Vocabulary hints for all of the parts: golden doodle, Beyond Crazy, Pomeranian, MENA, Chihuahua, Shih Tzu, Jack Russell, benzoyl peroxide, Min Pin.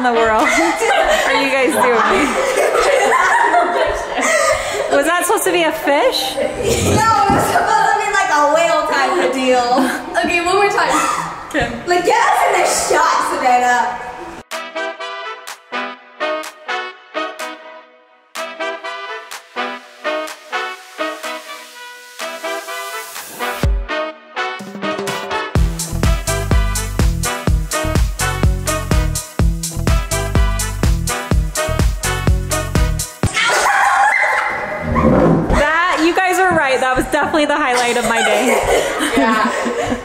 in the world are you guys doing? Was that supposed to be a fish? No, it was supposed to be like a whale type of deal. Okay, one more time. Okay. Like, get us in the shot, Savannah. Definitely the highlight of my day. Yeah.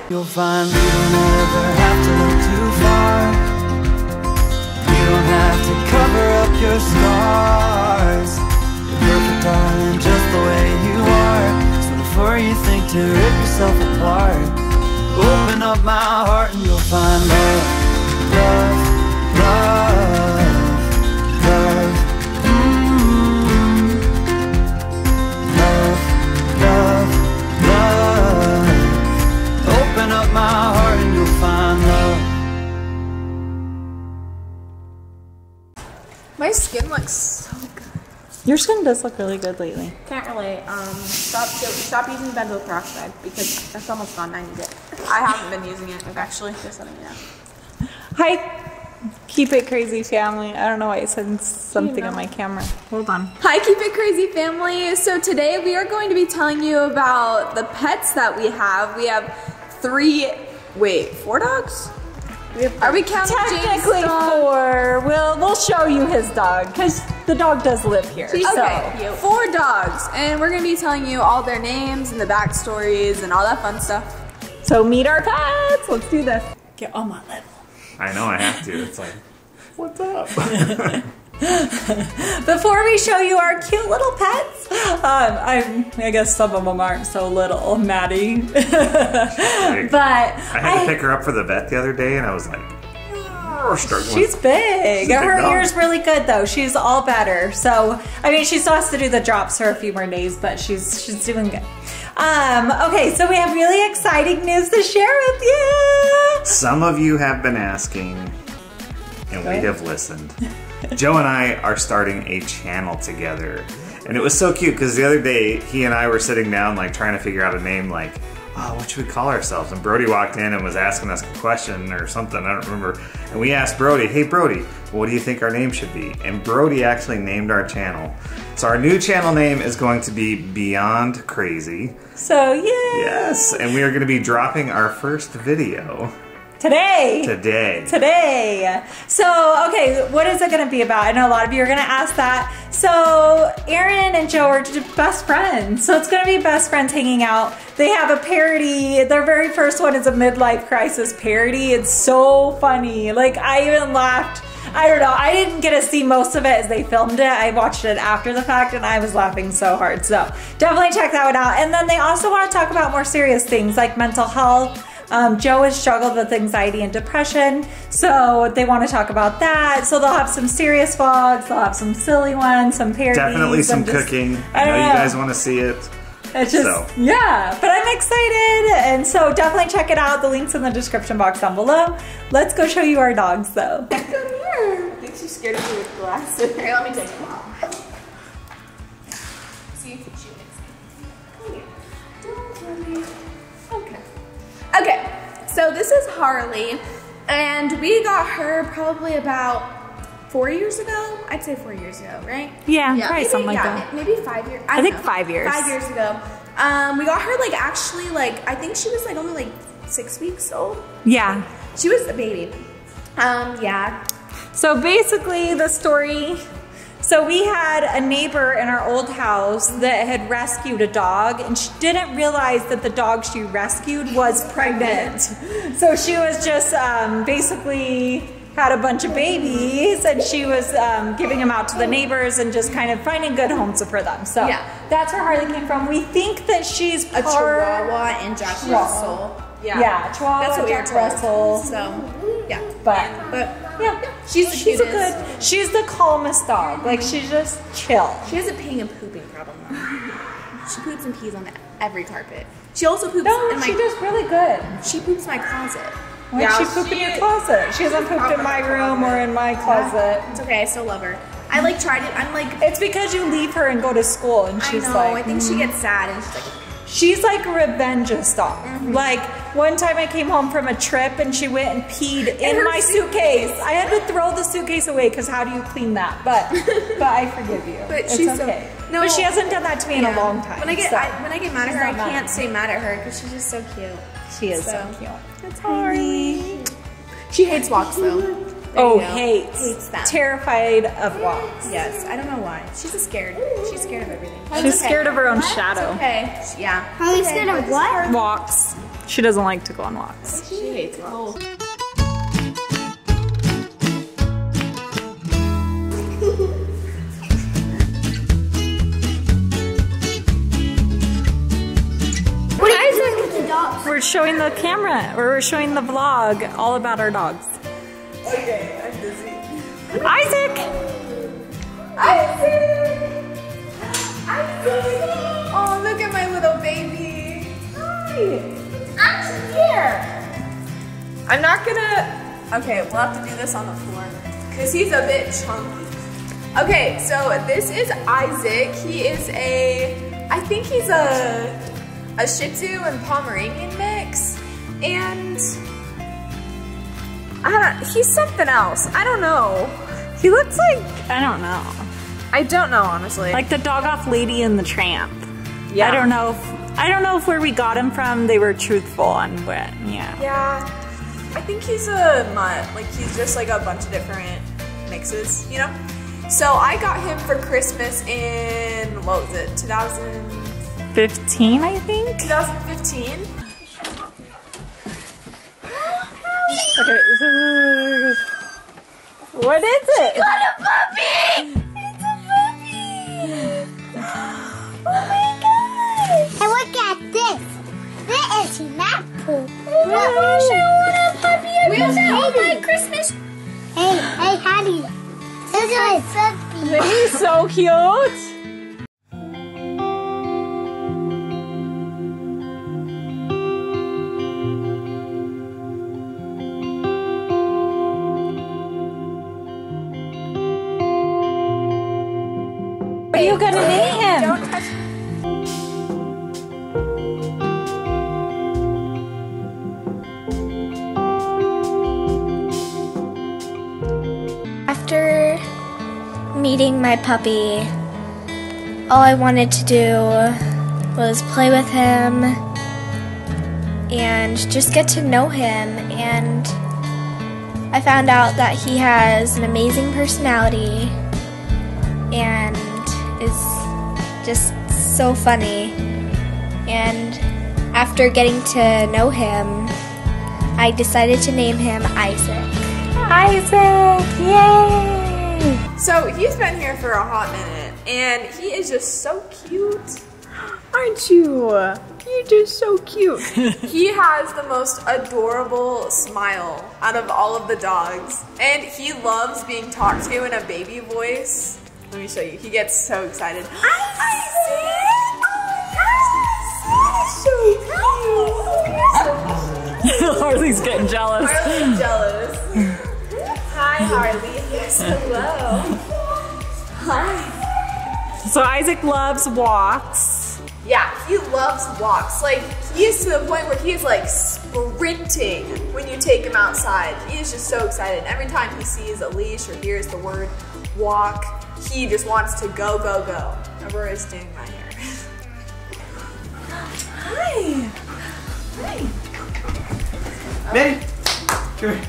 You'll find you don't ever have to look too far. You don't have to cover up your scars. You're perfect, darling, just the way you are. So before you think to rip yourself apart, open up my heart and you'll find love, love, love, love. Up my heart and you'll find love. My skin looks so good. Your skin does look really good lately. Can't relate. Stop using benzoyl peroxide because that's almost gone. I need it. I haven't been using it. I've actually just letting you know. Hi, Keep It Crazy family. I don't know why it said something on my camera. Hold on. Hi, Keep It Crazy family. So today we are going to be telling you about the pets that we have. We have four dogs? Are we counting Technically James' dog? Four. We'll show you his dog because the dog does live here. Jeez, so. Okay, four dogs, and we're gonna be telling you all their names and the backstories and all that fun stuff. So meet our pets. Let's do this. Get on my level. I know I have to. It's like, what's up? Before we show you our cute little pets, I guess some of them aren't so little, Maddie. But I had to pick her up for the vet the other day, and I was like, oh, she's big. Her ear's really good, though. She's all better. So I mean, she still has to do the drops for a few more days, but she's doing good. Okay, so we have really exciting news to share with you. Some of you have been asking, and we have listened. Joe and I are starting a channel together, and it was so cute because the other day he and I were sitting down like trying to figure out a name, like, oh, what should we call ourselves? And Brody walked in and was asking us a question or something, I don't remember, and we asked Brody, hey Brody, what do you think our name should be? And Brody actually named our channel. So our new channel name is going to be Beyond Crazy. So yay! Yes, and we are going to be dropping our first video Today. So, okay, what is it going to be about? I know a lot of you are going to ask that. So, Aaron and Joe are just best friends. So, it's going to be best friends hanging out. They have a parody. Their very first one is a midlife crisis parody. It's so funny. Like, I even laughed. I don't know. I didn't get to see most of it as they filmed it. I watched it after the fact and I was laughing so hard. So, definitely check that one out. And then they also want to talk about more serious things like mental health. Joe has struggled with anxiety and depression, so they want to talk about that. So they'll have some serious vlogs, they'll have some silly ones, some parodies. Definitely some cooking. I know you guys want to see it. It's just, yeah, but I'm excited. And so definitely check it out. The link's in the description box down below. Let's go show you our dogs, though. I think she's scared of me with glasses. Here, let me take them off. See if she makes it. Okay, so this is Harley, and we got her probably about 4 years ago. I'd say 4 years ago, right? Yeah, probably something like that. Maybe 5 years. I think 5 years. 5 years ago. We got her like actually like, I think she was like only like 6 weeks old. Yeah. She was a baby. Yeah. So basically the story, so we had a neighbor in our old house that had rescued a dog, and she didn't realize that the dog she rescued was pregnant. So she was just basically had a bunch of babies, and she was giving them out to the neighbors and just kind of finding good homes for them. So that's where Harley came from. We think that she's a Chihuahua and Jack Russell. Yeah, Chihuahua, that's what Jack Russell. So yeah, but. Yeah, she's a good. She's the calmest dog. Like, she's just chill. She has a peeing and pooping problem though. She poops and pees on every carpet. She also poops. No, she's just really good. She poops in my closet. Why did she poop in your closet? She hasn't pooped in my room or in my closet. It's okay, I still love her. I like tried it, I'm like... It's because you leave her and go to school and she's like... I know, I think she gets sad and she's like... She's like revenge style. Mm-hmm. Like one time I came home from a trip and she went and peed in my suitcase. I had to throw the suitcase away because how do you clean that? But but I forgive you. But it's okay. No, but she hasn't done that to me in a long time. When I get when I get mad at her, I can't stay mad at her because she's just so cute. She is so cute. That's Harley. She hates walks though. Oh, hates them. Terrified of walks. Yes, I don't know why. She's scared. She's scared of everything. She's scared of her own shadow. It's okay. Yeah. Harley's scared of what? Walks. She doesn't like to go on walks. She hates walks. What are you doing with the dogs? We're showing the camera, or we're showing the vlog all about our dogs. Okay, I'm busy. Isaac! Isaac! Isaac! Oh, look at my little baby. Hi! I'm here! I'm not gonna... Okay, we'll have to do this on the floor. Because he's a bit chunky. Okay, so this is Isaac. He is a... I think he's a Shih Tzu and Pomeranian mix. And... he's something else. I don't know. He looks like, I don't know. I don't know, honestly. Like the dog off Lady and the Tramp. Yeah. I don't know if where we got him from, they were truthful on what, yeah. Yeah. I think he's a mutt. Like he's just like a bunch of different mixes, you know? So I got him for Christmas in, what was it, 2015, I think? 2015. Okay. What is it? She got a puppy! It's a puppy! Oh my gosh! And look at this! This is not poop. Oh my gosh, I want a puppy! I want that all my Christmas! Hey, hey, Hattie! This is a puppy! This is so cute! What are you gonna name him? Don't touch him. After meeting my puppy, all I wanted to do was play with him and just get to know him. And I found out that he has an amazing personality and is just so funny, and after getting to know him, I decided to name him Isaac. Isaac! Yay! So he's been here for a hot minute, and he is just so cute. Aren't you? You're just so cute. He has the most adorable smile out of all of the dogs, and he loves being talked to in a baby voice. Let me show you. He gets so excited. Isaac! Oh my gosh! You're so cute! Harley's getting jealous. Harley's jealous. Hi, Harley. Yes, hello. Hi. So Isaac loves walks. Yeah, he loves walks. Like, he is to the point where he's like sprinting when you take him outside. He is just so excited. Every time he sees a leash or hears the word walk, he just wants to go, go, go. Aurora's doing my hair. Hi. Hi. Maddie, come here.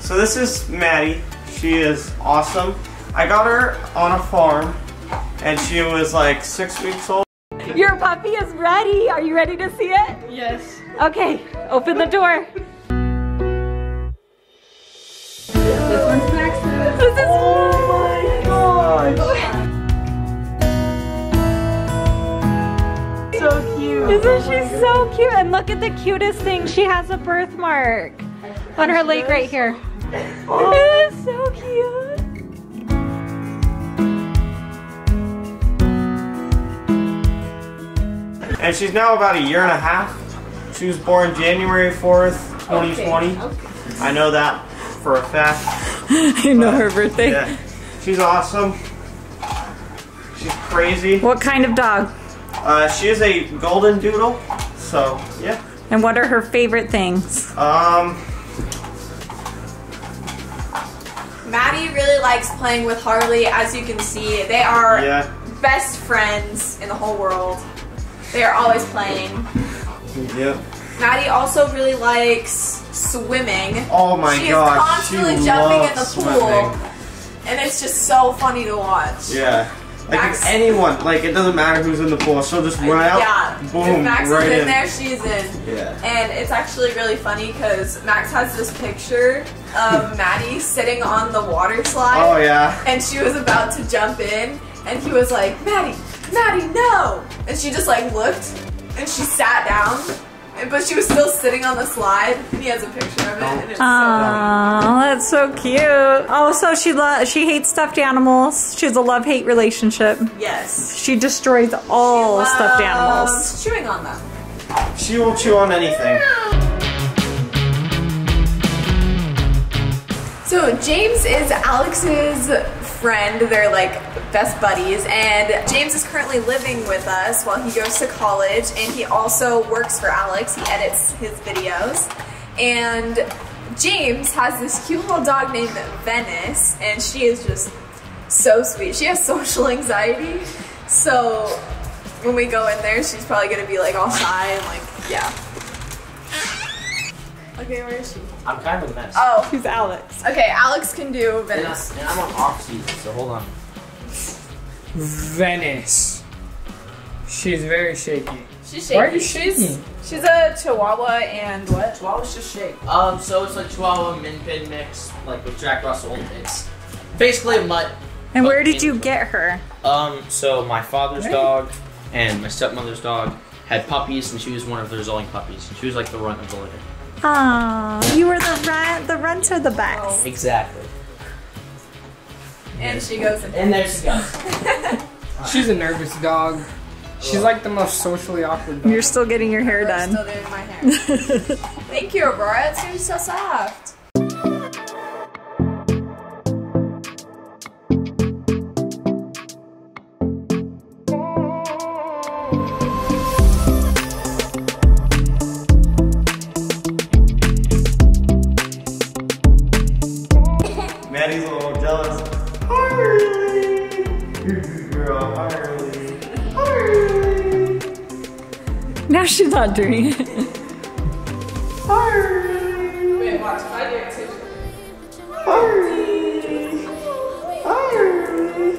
So this is Maddie. She is awesome. I got her on a farm and she was like 6 weeks old. Your puppy is ready. Are you ready to see it? Yes. Okay, open the door. This one's next. This is oh my gosh. So cute. Isn't she so cute? And look at the cutest thing. She has a birthmark on her leg right here. Oh. It is so cute. And she's now about 1.5 years. She was born January 4th, 2020. Okay. Okay. I know that for a fact. You know her birthday. Yeah. She's awesome. She's crazy. What kind of dog? She is a golden doodle. So yeah. And what are her favorite things? Maddie really likes playing with Harley, as you can see. They are best friends in the whole world. They are always playing. Yep. Maddie also really likes swimming. Oh my gosh. She is constantly jumping in the pool. And it's just so funny to watch. Yeah. Like Max, anyone, like it doesn't matter who's in the pool, she'll just run out, boom, if Max right is in there, she's in. Yeah. And it's actually really funny because Max has this picture of Maddie sitting on the water slide. Oh yeah. And she was about to jump in, and he was like, Maddie, Maddie, no! And she just like looked, and she sat down, but she was still sitting on the slide, and he has a picture of it, and it's so funny. Oh, that's so cute. Also, she hates stuffed animals. She has a love-hate relationship. Yes. She destroys all stuffed animals. Chewing on them. She will chew on anything. So, James is Alex's friend. They're like best buddies, and James is currently living with us while he goes to college, and he also works for Alex. He edits his videos, and James has this cute little dog named Venice, and she is just so sweet. She has social anxiety, so when we go in there, she's probably gonna be like all shy and like, Okay, where is she? I'm kind of a mess. Oh, who's Alex? Okay, Alex can do Venice. And I'm on off season, so hold on. Venice. She's very shaky. She's shaky. Why are you shaking? She's a Chihuahua and what? Chihuahuas just shake. So it's like Chihuahua Min Pin mix, like with Jack Russell. It's basically a mutt. And where did you get her? So my father's dog and my stepmother's dog had puppies, and she was one of their only puppies. She was like the runt of the litter. Oh, you were the runts are the best. Exactly. And she goes in. And there she goes. She's a nervous dog. She's like the most socially awkward dog. You're still getting your hair done. I'm still doing my hair. Thank you, Aurora. It's gonna be so soft. Maddie's a little jealous. Harley! Good girl, Harley. Harley! Now she's not doing it. Harley! Wait, watch. I do it too. Harley! Harley!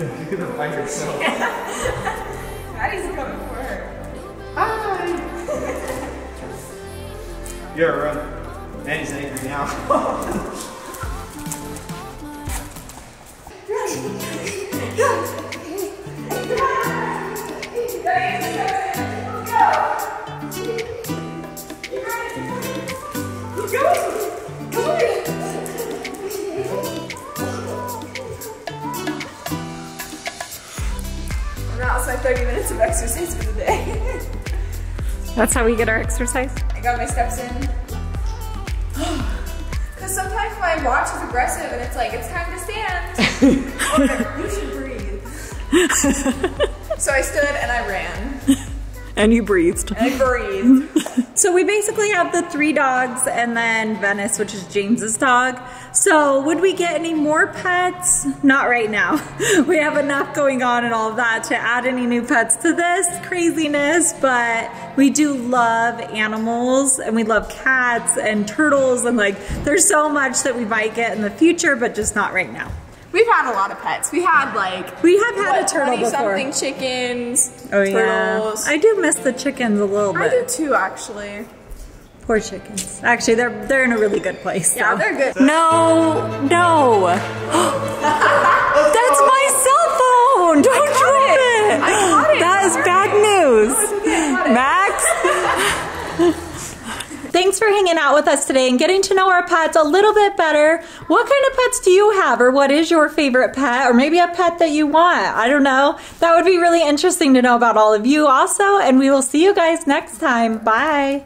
You're gonna find yourself. Maddie's coming for her. Hi! You're a run. Maddie's angry now. That's my 30 minutes of exercise for the day. That's how we get our exercise? I got my steps in. Because sometimes my watch is aggressive and it's like, it's time to stand. Or, you should breathe. So I stood and I ran. And you breathed. And I breathed. So we basically have the three dogs and then Venice, which is James's dog. So would we get any more pets? Not right now. We have enough going on and all of that to add any new pets to this craziness, but we do love animals and we love cats and turtles and like there's so much that we might get in the future, but just not right now. We've had a lot of pets. We had like a turtle before. 20-something chickens. Oh yeah. Turtles. I do miss the chickens a little bit. I do too, actually. Poor chickens. Actually, they're in a really good place. So. Yeah, they're good. No. That's my cell phone. Don't drop it. I caught it. That is bad news. No, it's okay. I caught it. Max. Thanks for hanging out with us today and getting to know our pets a little bit better. What kind of pets do you have, or what is your favorite pet, or maybe a pet that you want? I don't know. That would be really interesting to know about all of you also, and we will see you guys next time. Bye.